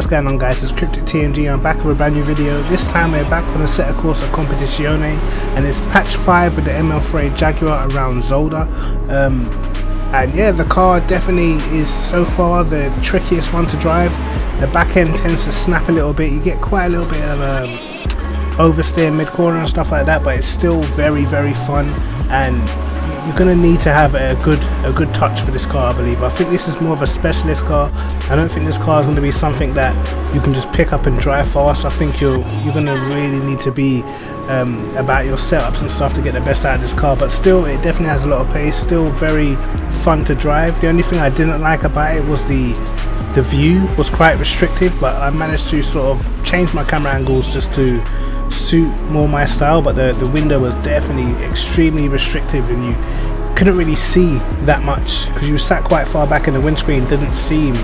What's going on, guys? It's Kryptic TMG. I'm back with a brand new video. This time we're back on Assetto Corsa Competizione, and it's patch 5 with the ML3A Jaguar around Zolder. And yeah, the car definitely is so far the trickiest one to drive. The back end tends to snap a little bit. You get quite a little bit of oversteer mid-corner and stuff like that, but it's still very, very fun, and you're going to need to have a good touch for this car, I believe. I think this is more of a specialist car. I don't think this car is going to be something that you can just pick up and drive fast. I think you're going to really need to be about your setups and stuff to get the best out of this car. But still, it definitely has a lot of pace. Still very fun to drive. The only thing I didn't like about it was the view was quite restrictive, but I managed to sort of change my camera angles just to suit more my style. But the window was definitely extremely restrictive, and you couldn't really see that much because you sat quite far back and the windscreen didn't seem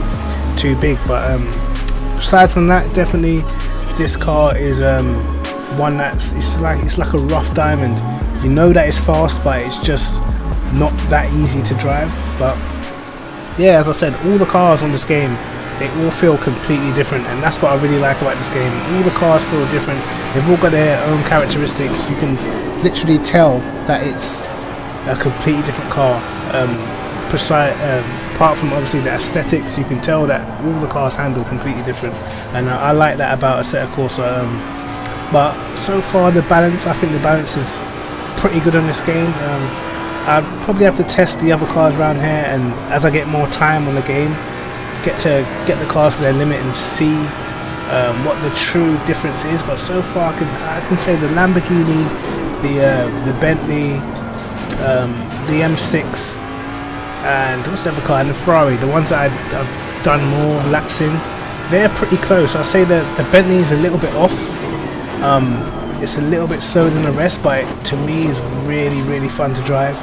too big. But besides from that, definitely this car is one that's it's like a rough diamond. You know that it's fast, but it's just not that easy to drive. But yeah, as I said, all the cars on this game, they all feel completely different, and that's what I really like about this game. All the cars feel different. They've all got their own characteristics. You can literally tell that it's a completely different car. Apart from obviously the aesthetics, you can tell that all the cars handle completely different, and I like that about Assetto Corsa. But so far the balance, I think the balance is pretty good on this game. I'd probably have to test the other cars around here, and as I get more time on the game, get the cars to their limit and see what the true difference is. But so far I can say the Lamborghini, the Bentley, the M6, and what's the other car, and the Ferrari, the ones that I've done more laps in, they're pretty close. I'd say the Bentley is a little bit off. It's a little bit slower than the rest, but it, to me, is really, really fun to drive.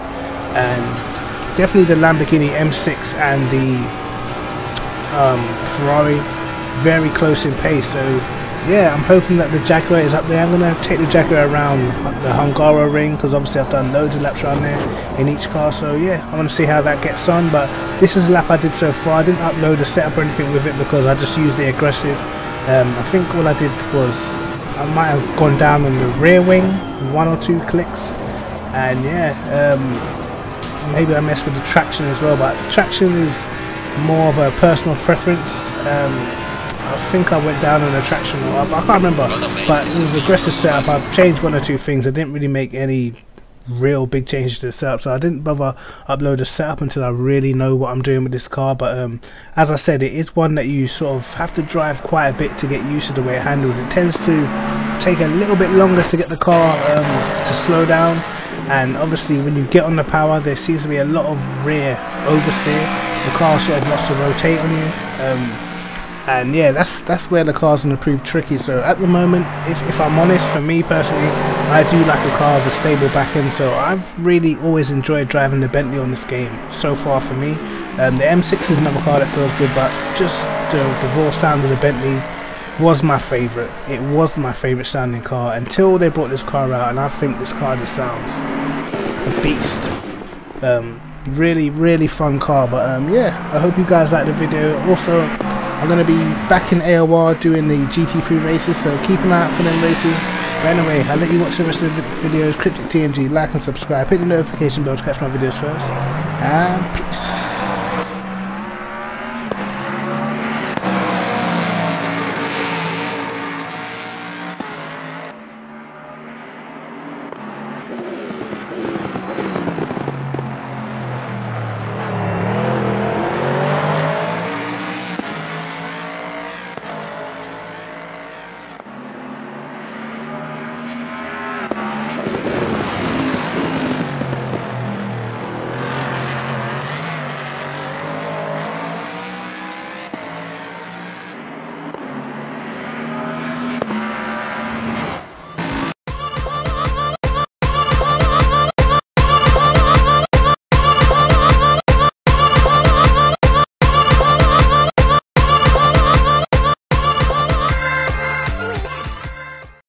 And definitely the Lamborghini M6 and the Ferrari, very close in pace. So yeah, I'm hoping that the Jaguar is up there. I'm going to take the Jaguar around the Hungaroring, because obviously I've done loads of laps around there in each car. So yeah, I want to see how that gets on. But this is a lap I did so far. I didn't upload a setup or anything with it because I just used the aggressive. I think all I did was I might have gone down on the rear wing, 1 or 2 clicks, and yeah, maybe I messed with the traction as well, but traction is more of a personal preference. I think I went down on the traction, I can't remember, but it was an aggressive setup. I've changed 1 or 2 things. I didn't really make any real big changes to the setup, so I didn't bother upload a setup until I really know what I'm doing with this car. But as I said, it is one that you sort of have to drive quite a bit to get used to the way it handles. It tends to take a little bit longer to get the car to slow down, and obviously when you get on the power, there seems to be a lot of rear oversteer. The car sort of wants to rotate on you, and yeah, that's where the car's going to prove tricky. So at the moment, if I'm honest, for me personally, I do like a car with a stable back end, so I've really always enjoyed driving the Bentley on this game so far for me. The M6 is another car that feels good, but just the raw sound of the Bentley was my favourite. It was my favourite sounding car until they brought this car out, and I think this car just sounds like a beast. Really, really fun car. But yeah, I hope you guys liked the video. Also, I'm going to be back in AOR doing the GT3 races, so keep an eye out for them races. But anyway, I'll let you watch the rest of the videos. Kryptic TMG, like and subscribe, hit the notification bell to catch my videos first, and peace.